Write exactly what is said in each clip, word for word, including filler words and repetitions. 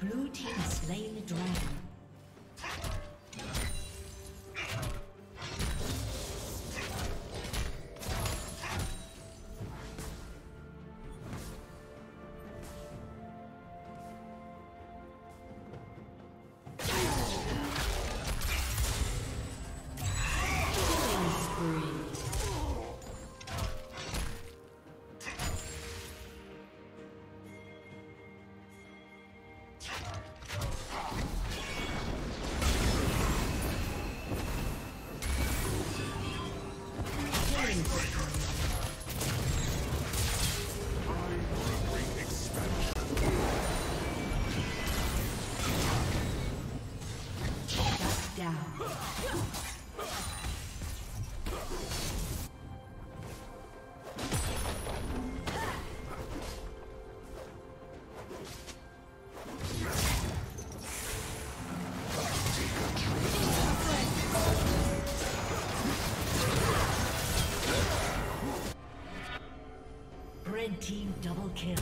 Blue team has slain the dragon. Team double kill.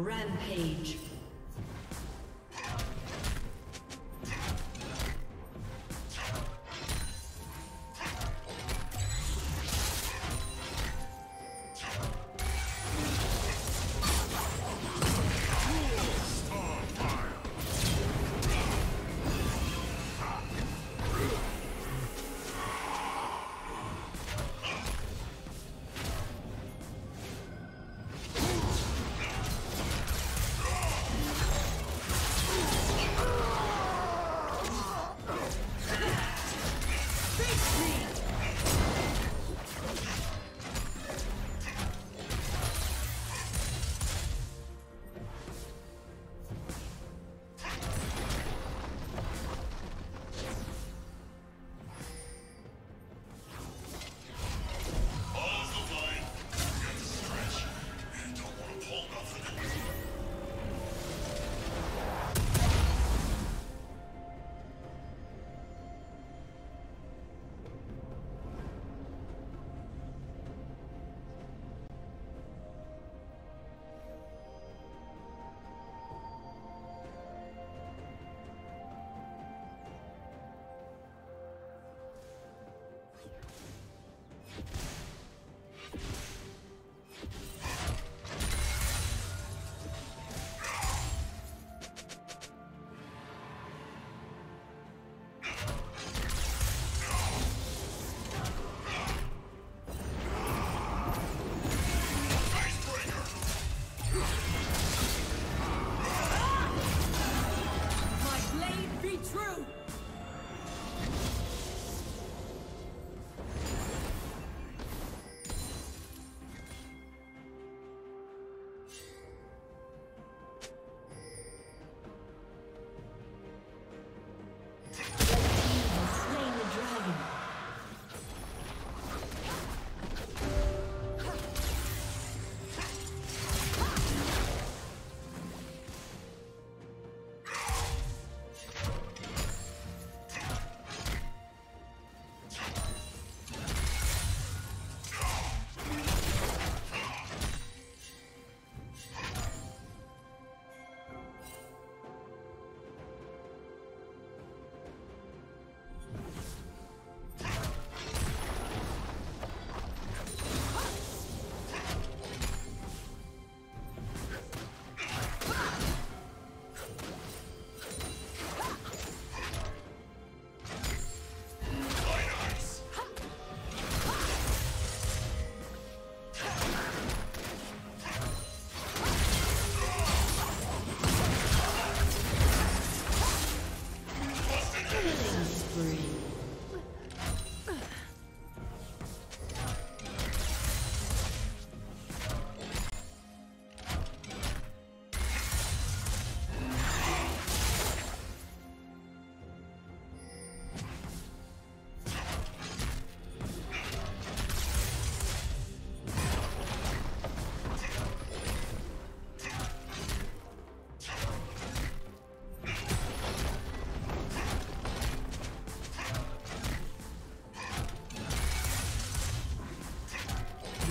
Rampage.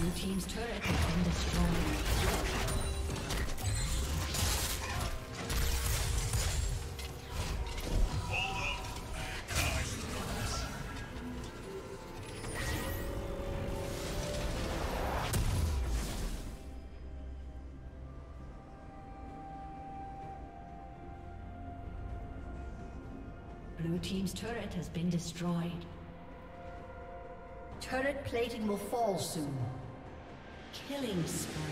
Blue team's turret has been destroyed. Blue team's turret has been destroyed. Turret plating will fall soon. Killing spree.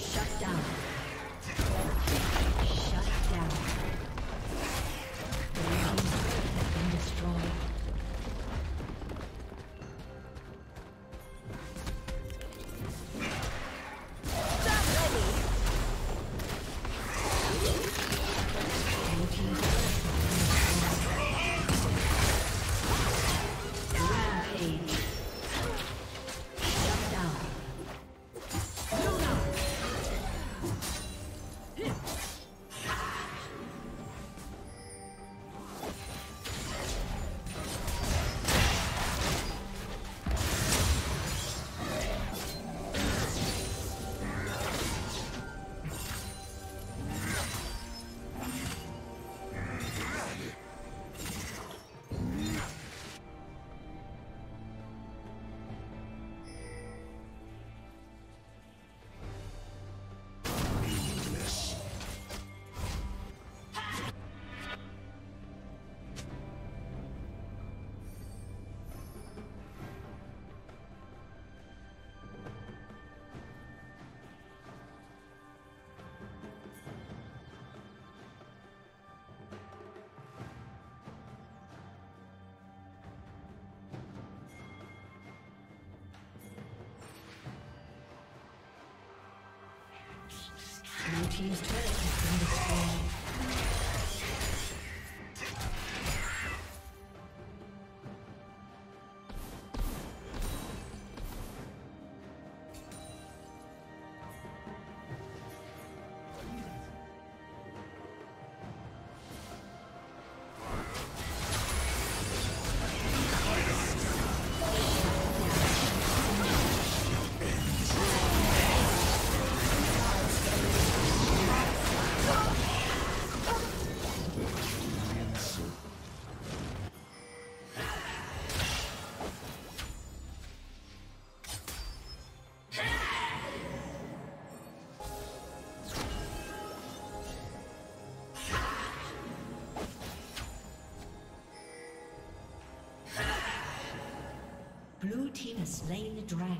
Blue team's turret has been destroyed. Blue team has slain the dragon.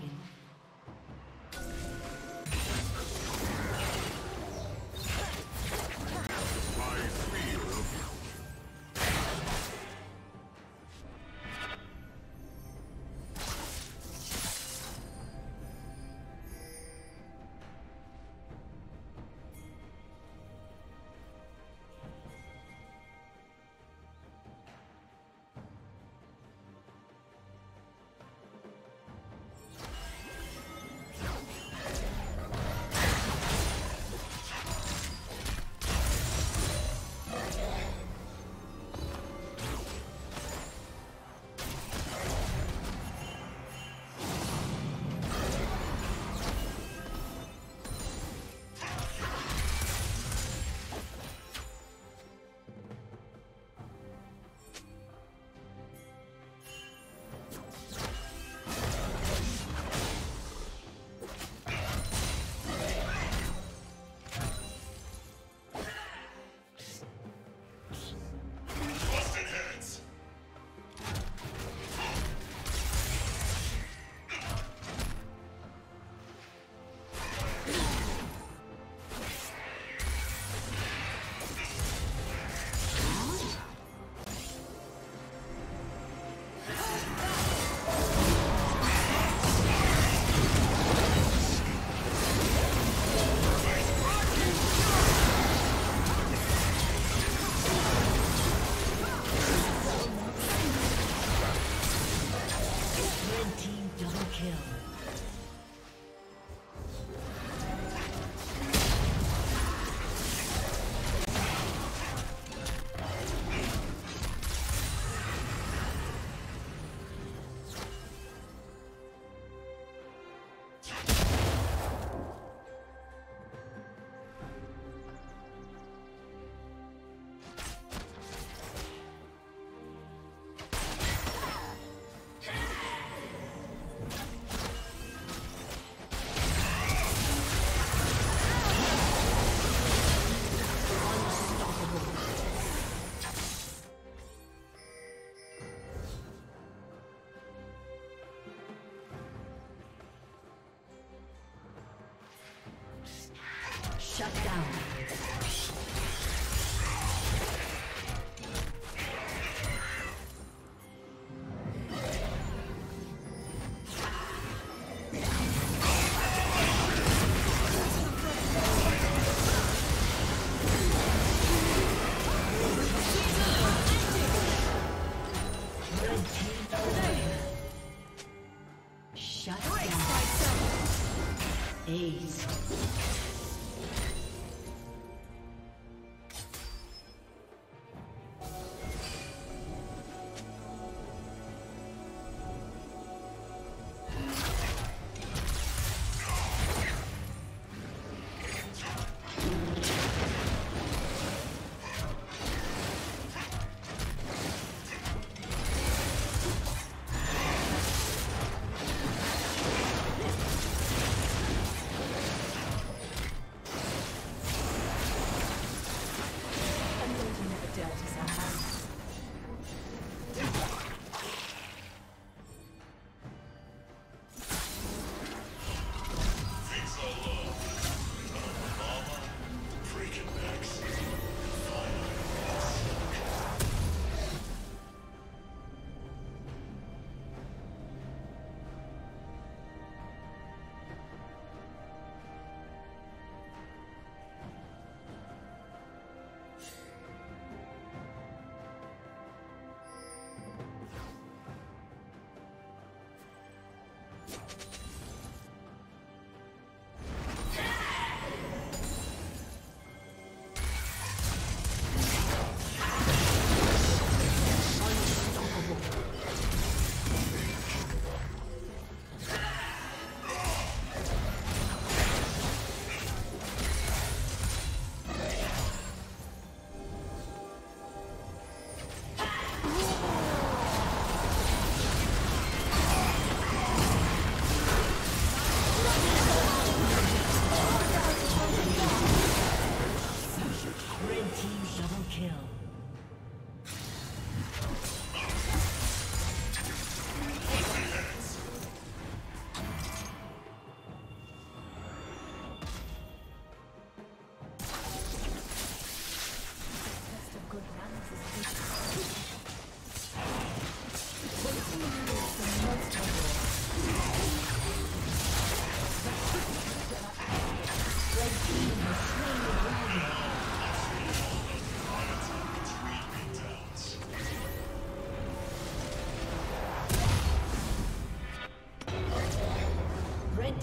Shut down.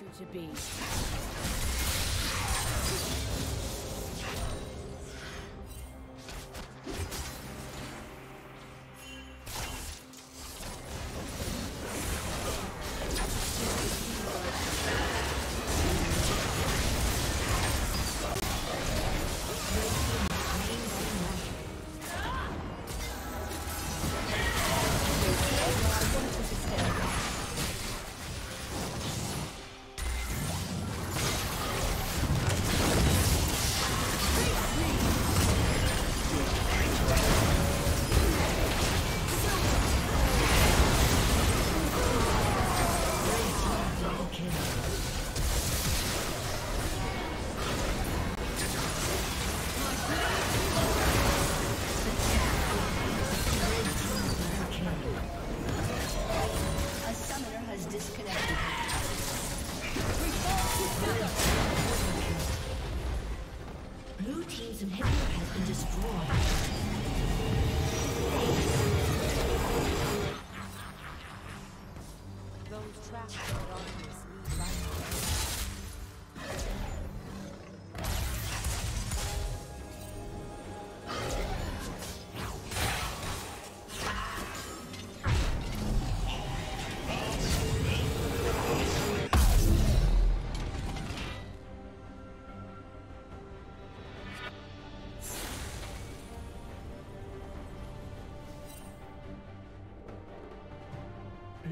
You to be.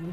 Blue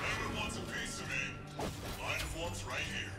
Everyone's a piece of me. Mine of one's right here.